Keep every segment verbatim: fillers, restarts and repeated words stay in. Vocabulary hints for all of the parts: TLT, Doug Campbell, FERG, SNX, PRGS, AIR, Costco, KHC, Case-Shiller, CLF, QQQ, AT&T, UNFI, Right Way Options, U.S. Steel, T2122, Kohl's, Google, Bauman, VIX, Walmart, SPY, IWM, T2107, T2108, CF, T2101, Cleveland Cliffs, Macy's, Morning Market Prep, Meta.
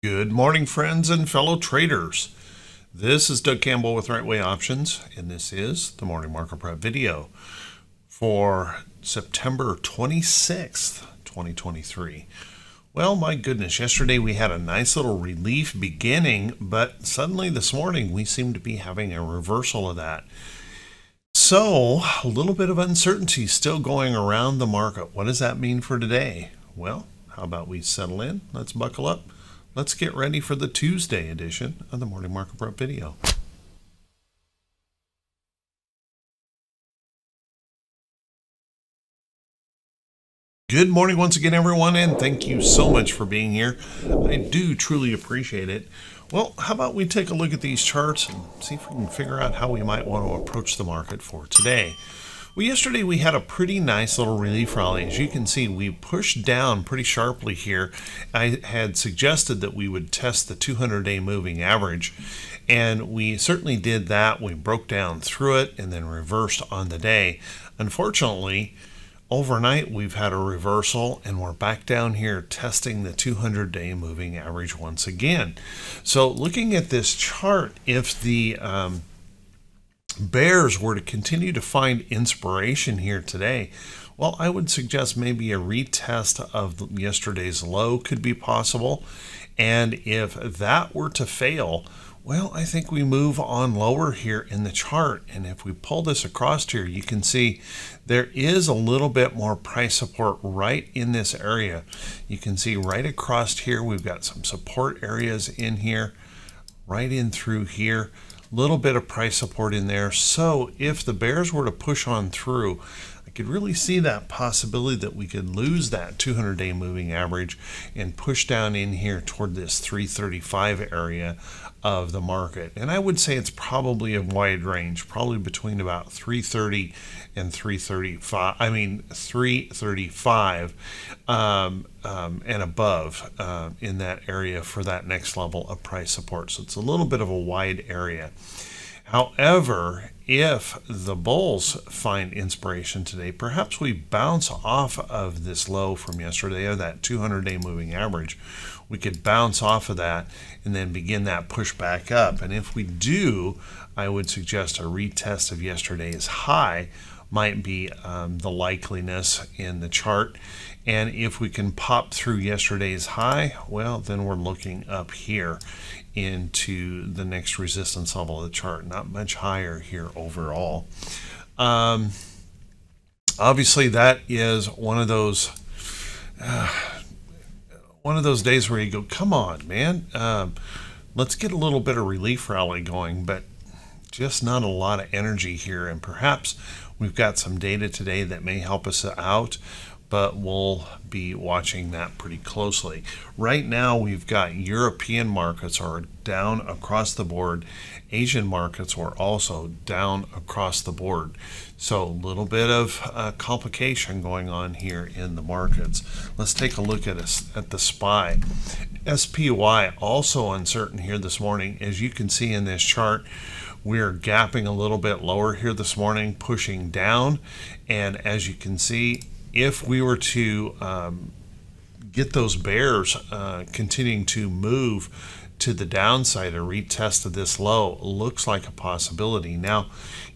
Good morning, friends and fellow traders. This is Doug Campbell with Right Way Options, and this is the Morning Market Prep video for September twenty-sixth, twenty twenty-three. Well, my goodness, yesterday we had a nice little relief beginning, but suddenly this morning we seem to be having a reversal of that. So, a little bit of uncertainty still going around the market. What does that mean for today? Well, how about we settle in? Let's buckle up. Let's get ready for the Tuesday edition of the Morning Market Prep video. Good morning once again, everyone, and thank you so much for being here. I do truly appreciate it. Well, how about we take a look at these charts and see if we can figure out how we might want to approach the market for today. Well, yesterday we had a pretty nice little relief rally. As you can see, we pushed down pretty sharply here. I had suggested that we would test the two hundred day moving average, and we certainly did that. We broke down through it and then reversed on the day. Unfortunately, overnight we've had a reversal and we're back down here testing the two hundred day moving average once again. So looking at this chart, if the um, bears were to continue to find inspiration here today, well, I would suggest maybe a retest of yesterday's low could be possible. And if that were to fail, well, I think we move on lower here in the chart. And if we pull this across here, you can see there is a little bit more price support right in this area. You can see right across here, we've got some support areas in here, right in through here. Little bit of price support in there. So if the bears were to push on through, I could really see that possibility that we could lose that two hundred day moving average and push down in here toward this three thirty-five area of the market. And I would say it's probably a wide range, probably between about three thirty and three thirty-five, I mean three thirty-five um, um, and above uh, in that area for that next level of price support. So it's a little bit of a wide area. However, if the bulls find inspiration today, perhaps we bounce off of this low from yesterday of that two hundred day moving average. We could bounce off of that and then begin that push back up. And if we do, I would suggest a retest of yesterday's high might be um, the likeliness in the chart. And if we can pop through yesterday's high, well, then we're looking up here into the next resistance level of the chart. Not much higher here overall. Um, obviously, that is one of those uh, one of those days where you go, come on, man, um, let's get a little bit of relief rally going, but just not a lot of energy here. And perhaps we've got some data today that may help us out, but we'll be watching that pretty closely. Right now, we've got European markets are down across the board. Asian markets were also down across the board. So a little bit of uh, complication going on here in the markets. Let's take a look at, a, at the S P Y. S P Y also uncertain here this morning. As you can see in this chart, we're gapping a little bit lower here this morning, pushing down. And as you can see, if we were to um, get those bears uh, continuing to move to the downside, a retest of this low looks like a possibility. Now,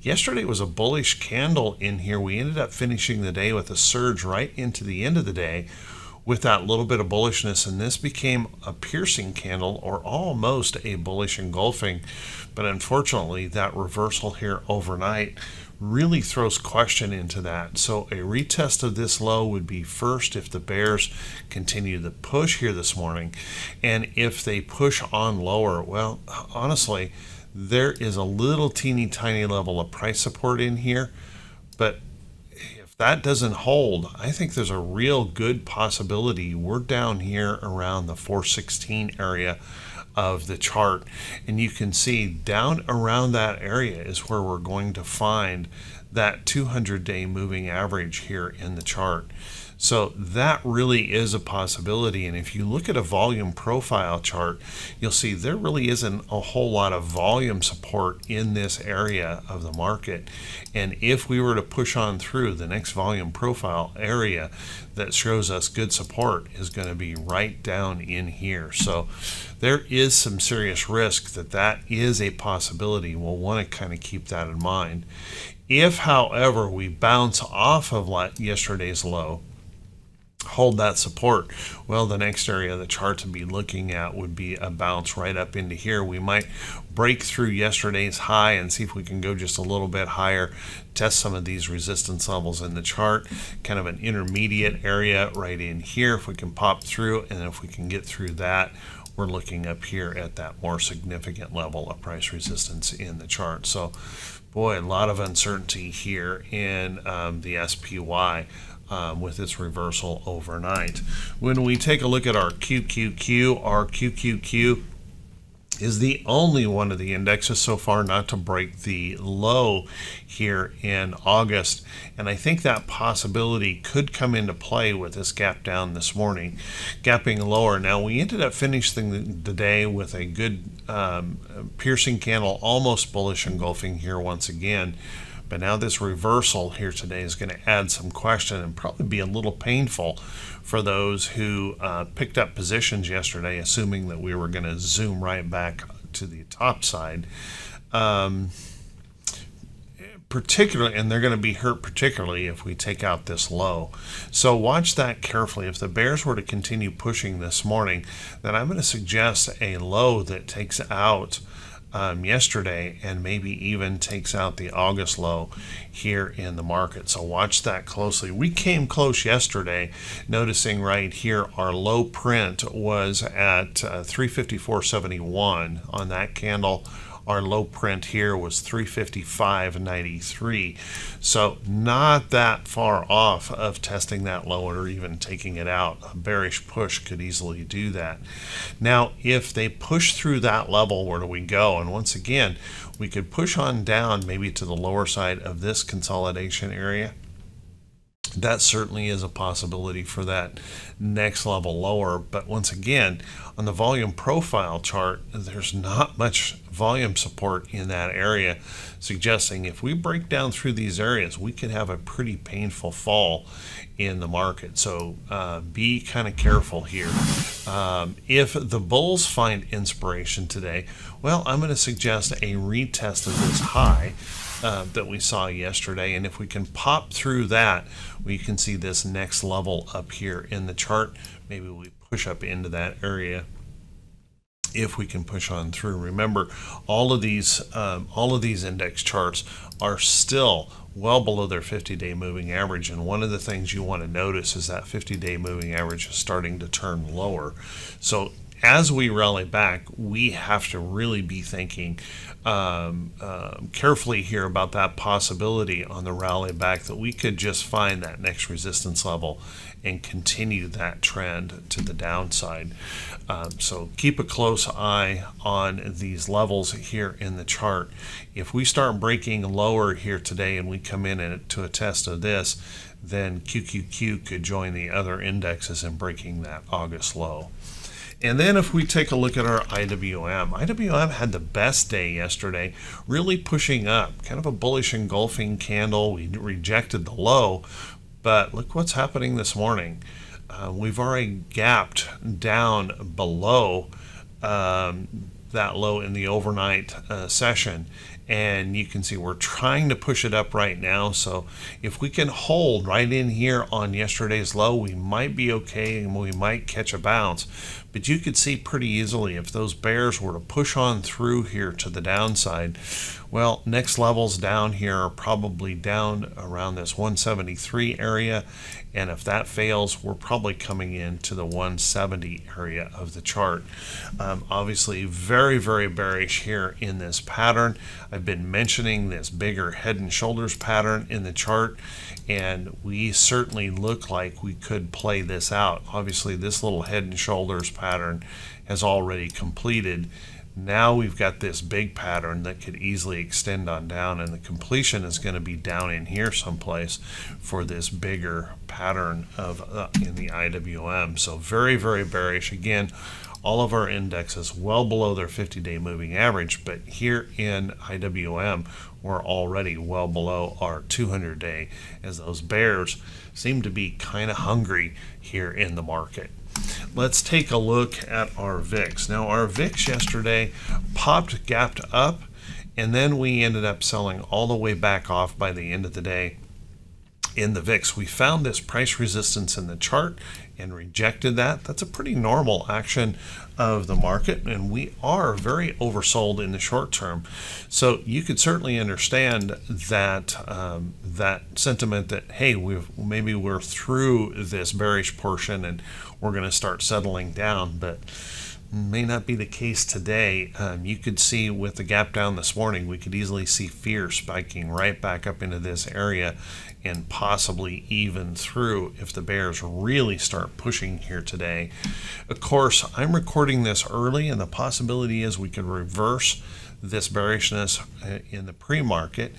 yesterday was a bullish candle in here. We ended up finishing the day with a surge right into the end of the day with that little bit of bullishness, and this became a piercing candle or almost a bullish engulfing. But unfortunately, that reversal here overnight really throws question into that. So a retest of this low would be first if the bears continue the push here this morning. And if they push on lower, well, honestly, there is a little teeny tiny level of price support in here, but if that doesn't hold, I think there's a real good possibility we're down here around the four sixteen area of the chart. And you can see down around that area is where we're going to find that two hundred day moving average here in the chart. So that really is a possibility. And if you look at a volume profile chart, you'll see there really isn't a whole lot of volume support in this area of the market. And if we were to push on through, the next volume profile area that shows us good support is going to be right down in here. So there is some serious risk that that is a possibility. We'll want to kind of keep that in mind. If, however, we bounce off of yesterday's low, hold that support, well, the next area the chart to be looking at would be a bounce right up into here. We might break through yesterday's high and see if we can go just a little bit higher, test some of these resistance levels in the chart, kind of an intermediate area right in here. If we can pop through, and if we can get through that, we're looking up here at that more significant level of price resistance in the chart. So boy, a lot of uncertainty here in um, the S P Y um, with its reversal overnight. When we take a look at our Q Q Q, our Q Q Q is the only one of the indexes so far not to break the low here in August. And I think that possibility could come into play with this gap down this morning, gapping lower. Now, we ended up finishing the day with a good um, piercing candle, almost bullish engulfing here once again. But now this reversal here today is going to add some question and probably be a little painful for those who uh, picked up positions yesterday, assuming that we were going to zoom right back to the top side. Um, particularly, and they're going to be hurt particularly if we take out this low. So watch that carefully. If the bears were to continue pushing this morning, then I'm going to suggest a low that takes out Um, yesterday and maybe even takes out the August low here in the market. So watch that closely. We came close yesterday, noticing right here our low print was at uh, three fifty-four seventy-one on that candle. Our low print here was three fifty-five ninety-three. So not that far off of testing that low or even taking it out. A bearish push could easily do that. Now, if they push through that level, where do we go? And once again, we could push on down maybe to the lower side of this consolidation area. That certainly is a possibility for that next level lower. But once again, on the volume profile chart, there's not much volume support in that area, suggesting if we break down through these areas, we could have a pretty painful fall in the market. So uh, be kind of careful here. Um, if the bulls find inspiration today, well, I'm going to suggest a retest of this high Uh, that we saw yesterday, and if we can pop through that, we can see this next level up here in the chart. Maybe we push up into that area if we can push on through. Remember, all of these um, all of these index charts are still well below their fifty-day moving average, and one of the things you want to notice is that fifty-day moving average is starting to turn lower. So as we rally back, we have to really be thinking um, uh, carefully here about that possibility on the rally back that we could just find that next resistance level and continue that trend to the downside. Um, so keep a close eye on these levels here in the chart. If we start breaking lower here today and we come in and to a test of this, then Q Q Q could join the other indexes in breaking that August low. And then if we take a look at our I W M, I W M had the best day yesterday, really pushing up, kind of a bullish engulfing candle. We rejected the low, but look what's happening this morning. Uh, we've already gapped down below um, that low in the overnight uh, session. And you can see we're trying to push it up right now. So if we can hold right in here on yesterday's low, we might be okay and we might catch a bounce. But you could see pretty easily if those bears were to push on through here to the downside, well, next levels down here are probably down around this one seventy-three area. And if that fails, we're probably coming into the one seventy area of the chart. Um, obviously, very, very bearish here in this pattern. I've been mentioning this bigger head and shoulders pattern in the chart, and we certainly look like we could play this out. Obviously, this little head and shoulders pattern has already completed. Now we've got this big pattern that could easily extend on down, and the completion is going to be down in here someplace for this bigger pattern of uh, in the I W M. So very, very bearish. Again, all of our indexes well below their fifty-day moving average, but here in I W M, we're already well below our two hundred day, as those bears seem to be kind of hungry here in the market. Let's take a look at our V I X. Now our V I X yesterday popped, gapped up, and then we ended up selling all the way back off by the end of the day. In the V I X, we found this price resistance in the chart and rejected that. That's a pretty normal action of the market, and we are very oversold in the short term. So you could certainly understand that um, that sentiment that, hey, we've maybe we're through this bearish portion and we're going to start settling down, but may not be the case today. Um, you could see with the gap down this morning, we could easily see fear spiking right back up into this area and possibly even through if the bears really start pushing here today. Of course, I'm recording this early, and the possibility is we could reverse this bearishness in the pre-market,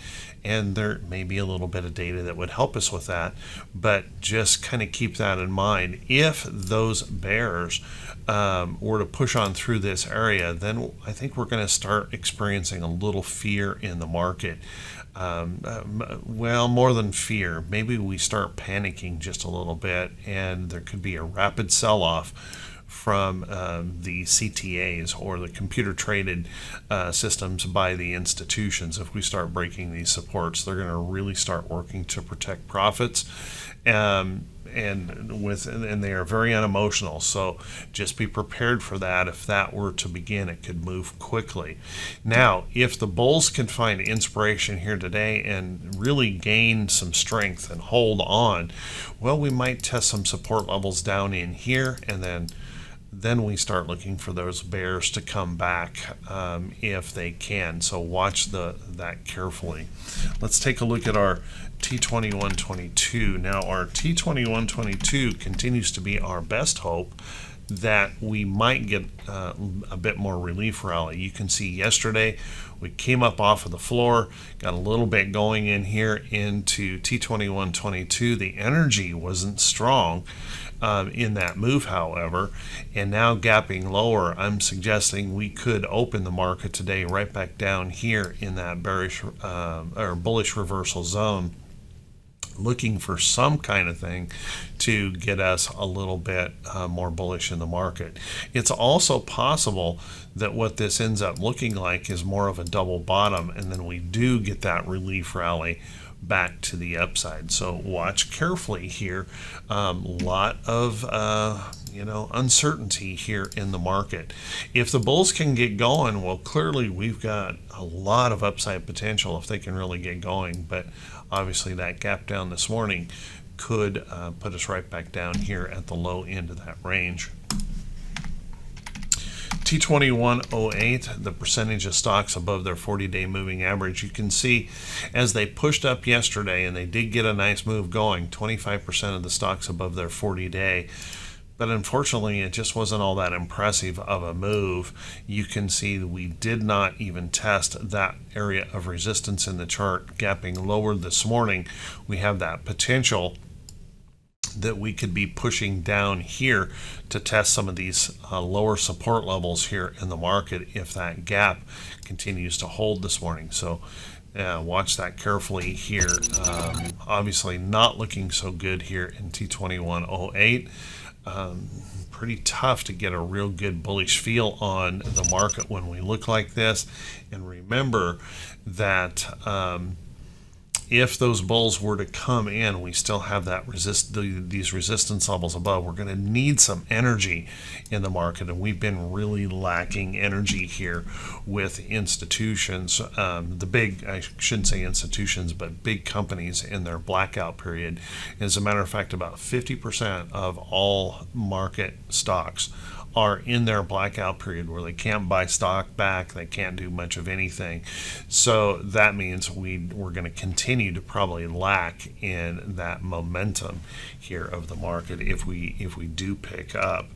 and there may be a little bit of data that would help us with that. But just kind of keep that in mind. If those bears um, were to push on through this area, then I think we're going to start experiencing a little fear in the market. Um, well, more than fear, maybe we start panicking just a little bit, and there could be a rapid sell-off from um, the C T As, or the computer traded uh, systems by the institutions. If we start breaking these supports, they're going to really start working to protect profits, um, and with and they are very unemotional. So just be prepared for that. If that were to begin, it could move quickly. Now, if the bulls can find inspiration here today and really gain some strength and hold on, well, we might test some support levels down in here, and then then we start looking for those bears to come back um, if they can. So watch the that carefully. Let's take a look at our T twenty-one twenty-two. Now our T twenty-one twenty-two continues to be our best hope that we might get uh, a bit more relief rally. You can see yesterday we came up off of the floor, got a little bit going in here into T twenty-one twenty-two. The energy wasn't strong Um, in that move, however, and now gapping lower, I'm suggesting we could open the market today right back down here in that bearish uh, or bullish reversal zone, looking for some kind of thing to get us a little bit uh, more bullish in the market. It's also possible that what this ends up looking like is more of a double bottom, and then we do get that relief rally back to the upside. So watch carefully here. Um, lot of uh, you know uncertainty here in the market. If the bulls can get going, well, clearly we've got a lot of upside potential if they can really get going. But obviously that gap down this morning could uh, put us right back down here at the low end of that range. T twenty-one oh eight, the percentage of stocks above their forty-day moving average. You can see as they pushed up yesterday, and they did get a nice move going, twenty-five percent of the stocks above their forty-day. But unfortunately, it just wasn't all that impressive of a move. You can see we did not even test that area of resistance in the chart, gapping lower this morning. We have that potential that we could be pushing down here to test some of these uh, lower support levels here in the market if that gap continues to hold this morning. So uh, watch that carefully here. Um, obviously not looking so good here in T twenty-one oh eight. Um, pretty tough to get a real good bullish feel on the market when we look like this. And remember that um, if those bulls were to come in, we still have that resist these resistance levels above. We're going to need some energy in the market, and we've been really lacking energy here with institutions, um, the big, I shouldn't say institutions, but big companies in their blackout period. As a matter of fact, about fifty percent of all market stocks are in their blackout period where they can't buy stock back, they can't do much of anything. So that means we, we're going to continue to probably lack in that momentum here of the market if we, if we do pick up.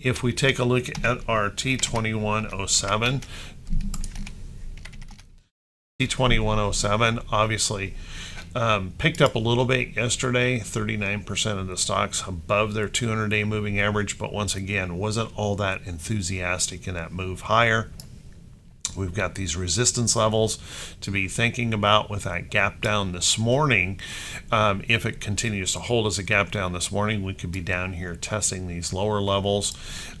If we take a look at our T twenty-one oh seven, T twenty-one oh seven obviously Um, picked up a little bit yesterday, thirty-nine percent of the stocks above their two hundred day moving average, but once again, wasn't all that enthusiastic in that move higher. We've got these resistance levels to be thinking about with that gap down this morning. Um, if it continues to hold as a gap down this morning, we could be down here testing these lower levels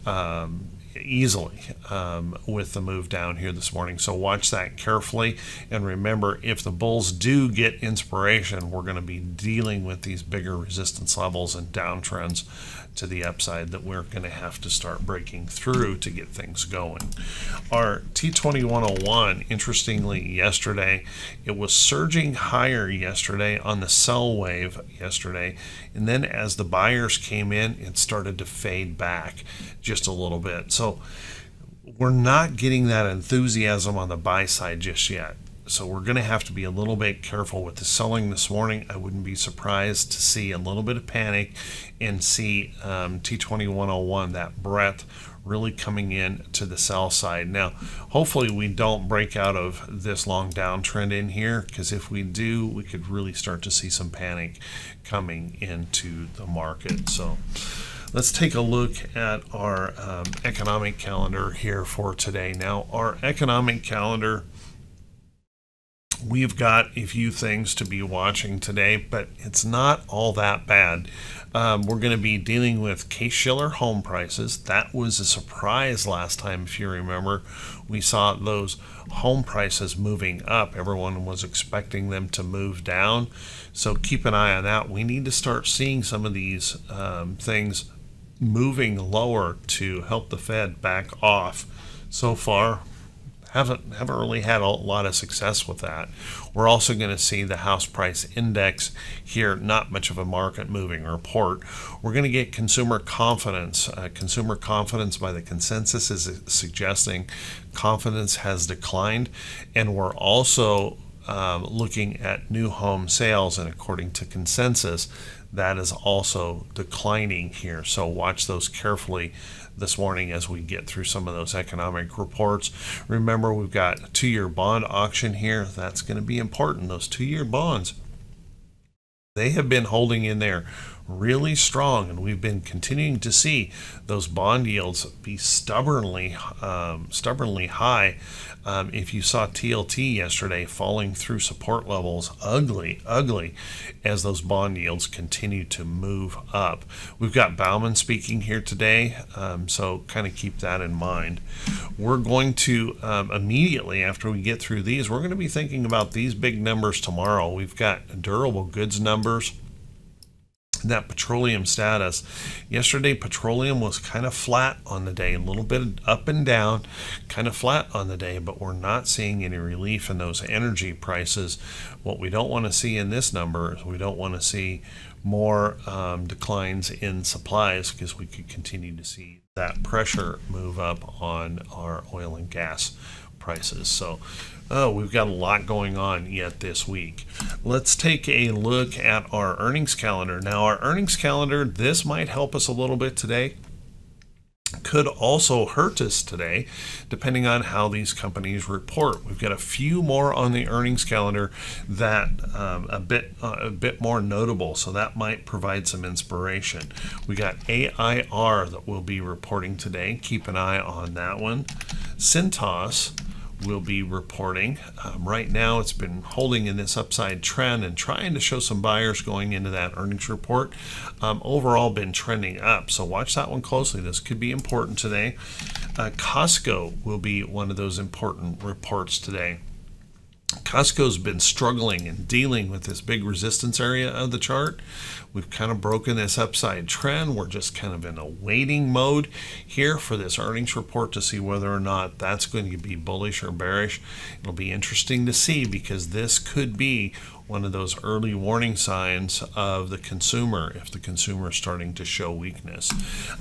Um, easily um, with the move down here this morning. So watch that carefully, and remember, if the bulls do get inspiration, we're going to be dealing with these bigger resistance levels and downtrends to the upside that we're going to have to start breaking through to get things going. Our T twenty-one oh one, interestingly, yesterday it was surging higher yesterday on the sell wave yesterday, and then as the buyers came in, it started to fade back just a little bit. So we're not getting that enthusiasm on the buy side just yet. So we're going to have to be a little bit careful with the selling this morning. I wouldn't be surprised to see a little bit of panic and see um, T twenty-one oh one, that breadth, really coming in to the sell side. Now, hopefully we don't break out of this long downtrend in here, because if we do, we could really start to see some panic coming into the market. So let's take a look at our um, economic calendar here for today. Now, our economic calendar, we've got a few things to be watching today, but it's not all that bad. Um, we're going to be dealing with Case-Shiller home prices. That was a surprise last time, if you remember. We saw those home prices moving up. Everyone was expecting them to move down. So keep an eye on that. We need to start seeing some of these um, things moving lower to help the Fed back off. So far, Haven't, haven't really had a lot of success with that. We're also going to see the house price index here, not much of a market moving report. We're going to get consumer confidence. Uh, consumer confidence by the consensus is suggesting confidence has declined, and we're also uh, looking at new home sales, and according to consensus, that is also declining here. So watch those carefully this morning as we get through some of those economic reports. Remember, we've got a two-year bond auction here. That's going to be important. Those two-year bonds, they have been holding in there really strong, and we've been continuing to see those bond yields be stubbornly um, stubbornly high. Um, if you saw T L T yesterday falling through support levels, ugly, ugly, as those bond yields continue to move up. We've got Bauman speaking here today, um, so kind of keep that in mind. We're going to, um, immediately after we get through these, we're going to be thinking about these big numbers tomorrow. We've got durable goods numbers, that petroleum status. Yesterday, petroleum was kind of flat on the day, a little bit up and down, kind of flat on the day, but we're not seeing any relief in those energy prices. What we don't want to see in this number is we don't want to see more um, declines in supplies, because we could continue to see that pressure move up on our oil and gas prices. So oh, we've got a lot going on yet this week. Let's take a look at our earnings calendar. Now, our earnings calendar, this might help us a little bit today, could also hurt us today, depending on how these companies report. We've got a few more on the earnings calendar that um, a bit uh, a bit more notable, so that might provide some inspiration. We got A I R that will be reporting today. Keep an eye on that one. Cintas will be reporting. Um, right now, it's been holding in this upside trend and trying to show some buyers going into that earnings report. Um, overall, been trending up, so watch that one closely. This could be important today. Uh, Costco will be one of those important reports today. Costco's been struggling and dealing with this big resistance area of the chart. We've kind of broken this upside trend. We're just kind of in a waiting mode here for this earnings report to see whether or not that's going to be bullish or bearish. It'll be interesting to see, because this could be one of those early warning signs of the consumer, if the consumer is starting to show weakness.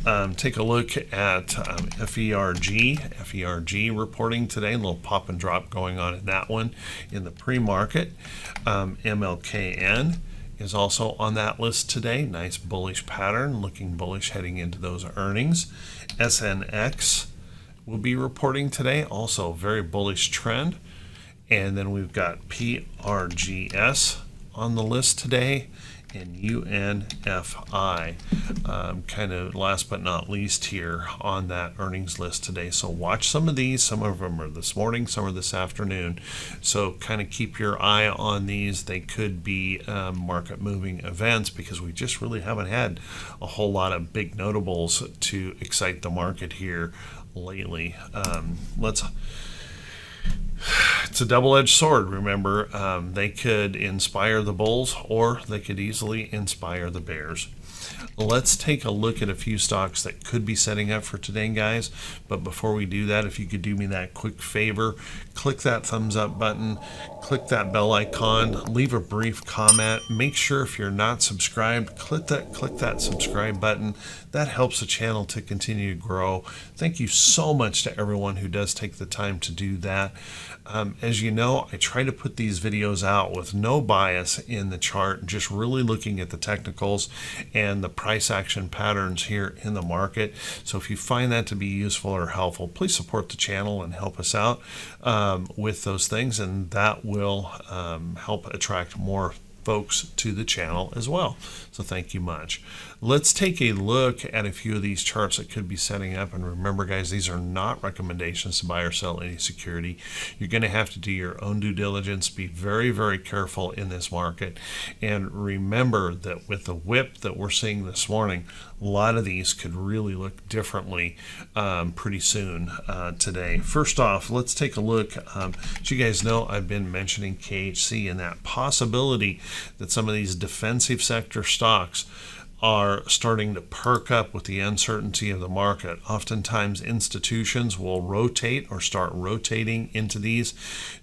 Um, take a look at um, F E R G, F E R G reporting today, a little pop and drop going on in that one in the pre-market. Um, M L K N is also on that list today. Nice bullish pattern, looking bullish heading into those earnings. S N X will be reporting today, also very bullish trend. And then we've got P R G S on the list today and U N F I, um, kind of last but not least here on that earnings list today. So watch some of these. Some of them are this morning, some are this afternoon. So kind of keep your eye on these. They could be um, market moving events, because we just really haven't had a whole lot of big notables to excite the market here lately. Um, let's... It's a double-edged sword, remember. Um, they could inspire the bulls, or they could easily inspire the bears. Let's take a look at a few stocks that could be setting up for today, guys. But before we do that, if you could do me that quick favor, click that thumbs up button, click that bell icon, leave a brief comment. Make sure if you're not subscribed, click that click that subscribe button. That helps the channel to continue to grow. Thank you so much to everyone who does take the time to do that. Um, as you know, I try to put these videos out with no bias in the chart, just really looking at the technicals and the price action patterns here in the market. So if you find that to be useful or helpful, please support the channel and help us out um, with those things, and that will um, help attract more folks to the channel as well. So thank you much. Let's take a look at a few of these charts that could be setting up. And remember, guys, these are not recommendations to buy or sell any security. You're going to have to do your own due diligence. Be very, very careful in this market. And remember that with the whip that we're seeing this morning, a lot of these could really look differently um, pretty soon uh, today. First off, let's take a look. Um, as you guys know, I've been mentioning K H C and that possibility that some of these defensive sector stocks are starting to perk up with the uncertainty of the market. Oftentimes institutions will rotate or start rotating into these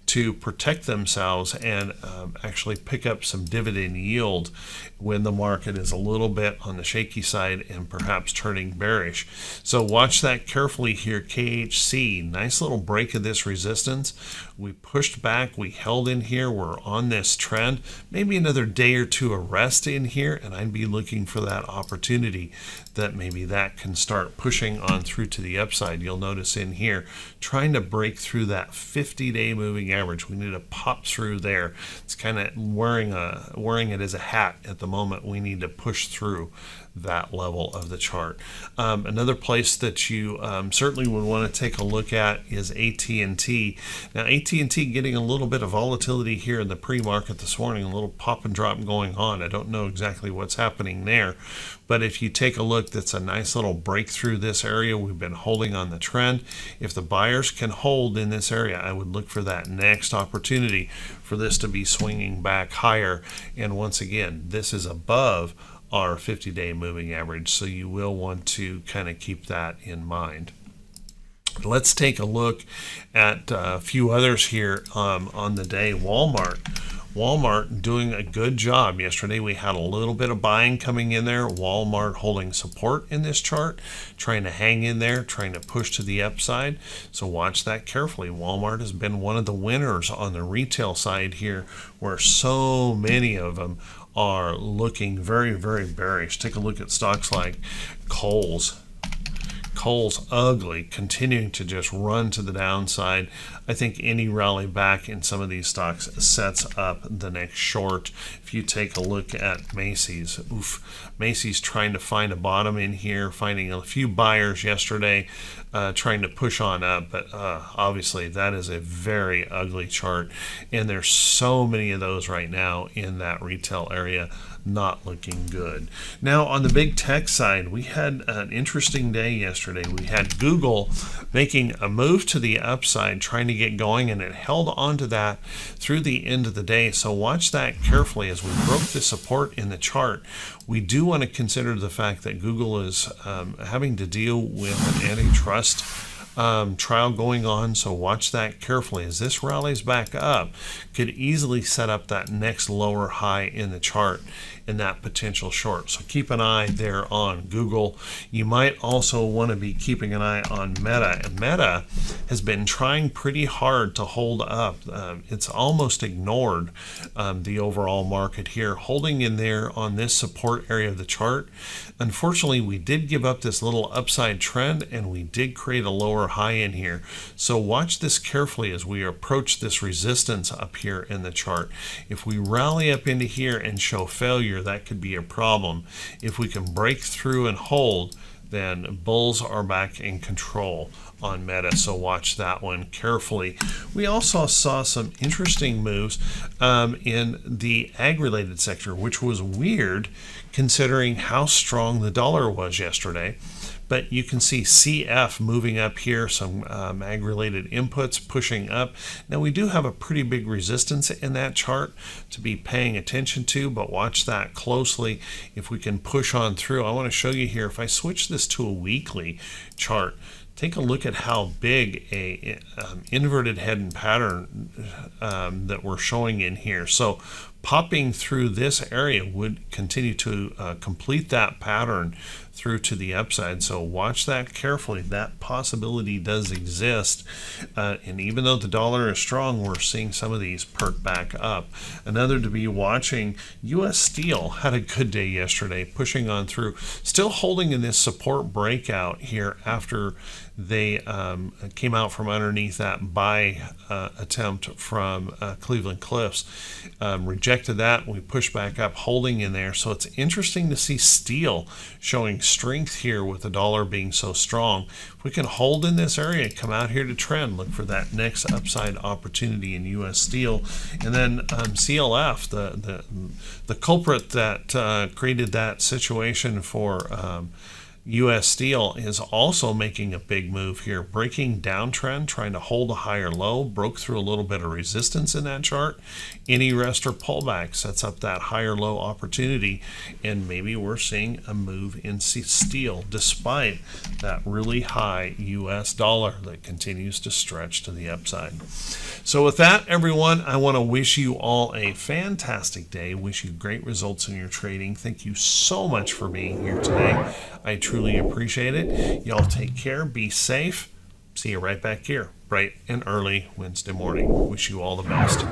to protect themselves and um, actually pick up some dividend yield when the market is a little bit on the shaky side and perhaps turning bearish. So watch that carefully here. K H C, nice little break of this resistance. We pushed back, we held in here, we're on this trend. Maybe another day or two of rest in here, and I'd be looking for that opportunity that maybe that can start pushing on through to the upside. You'll notice in here, trying to break through that fifty-day moving average. We need to pop through there. It's kind of wearing a wearing it as a hat at the moment. We need to push through that level of the chart. Um, another place that you um, certainly would want to take a look at is A T and T. Now, A T and T getting a little bit of volatility here in the pre-market this morning, a little pop and drop going on. I don't know exactly what's happening there, but if you take a look, that's a nice little breakthrough this area. We've been holding on the trend. If the buyers can hold in this area, I would look for that next opportunity for this to be swinging back higher. And once again, this is above our fifty-day moving average, so you will want to kind of keep that in mind. Let's take a look at a few others here um, on the day. Walmart. Walmart doing a good job yesterday. We had a little bit of buying coming in there. Walmart holding support in this chart, trying to hang in there, trying to push to the upside. So watch that carefully. Walmart has been one of the winners on the retail side here, where so many of them are looking very, very bearish. Take a look at stocks like Kohl's. Kohl's ugly, continuing to just run to the downside. I think any rally back in some of these stocks sets up the next short. If you take a look at Macy's, oof, Macy's trying to find a bottom in here, finding a few buyers yesterday, uh, trying to push on up, but uh, obviously that is a very ugly chart, and there's so many of those right now in that retail area. Not looking good. Now on the big tech side, we had an interesting day yesterday. We had Google making a move to the upside, trying to get going, and it held on to that through the end of the day. So watch that carefully as we broke the support in the chart. We do want to consider the fact that Google is um, having to deal with an antitrust um, trial going on, so watch that carefully. As this rallies back up, could easily set up that next lower high in the chart in that potential short. So keep an eye there on Google. You might also want to be keeping an eye on Meta. And Meta has been trying pretty hard to hold up. Um, it's almost ignored um, the overall market here, holding in there on this support area of the chart. Unfortunately, we did give up this little upside trend and we did create a lower high in here. So watch this carefully as we approach this resistance up here in the chart. If we rally up into here and show failure, that could be a problem. If we can break through and hold, then bulls are back in control on Meta, so watch that one carefully. We also saw some interesting moves um, in the ag-related sector, which was weird considering how strong the dollar was yesterday. But you can see C F moving up here, some um, ag-related inputs pushing up. Now we do have a pretty big resistance in that chart to be paying attention to, but watch that closely. If we can push on through, I want to show you here, if I switch this to a weekly chart, take a look at how big a um, inverted head and pattern um, that we're showing in here. So popping through this area would continue to uh, complete that pattern through to the upside. So watch that carefully. That possibility does exist. Uh, and even though the dollar is strong, we're seeing some of these perk back up. Another to be watching, U S Steel had a good day yesterday, pushing on through, still holding in this support breakout here after they um, came out from underneath that buy uh, attempt from uh, Cleveland Cliffs. Um, rejected that, we pushed back up, holding in there. So it's interesting to see steel showing strength here with the dollar being so strong. If we can hold in this area, come out here to trend, look for that next upside opportunity in U S Steel. And then um, C L F, the, the, the culprit that uh, created that situation for um, U S Steel, is also making a big move here, breaking downtrend, trying to hold a higher low, broke through a little bit of resistance in that chart. Any rest or pullback sets up that higher low opportunity, and maybe we're seeing a move in steel despite that really high U S dollar that continues to stretch to the upside. So with that, everyone, I want to wish you all a fantastic day, wish you great results in your trading. Thank you so much for being here today. I truly appreciate it. Y'all take care, be safe. See you right back here, bright and early Wednesday morning. Wish you all the best.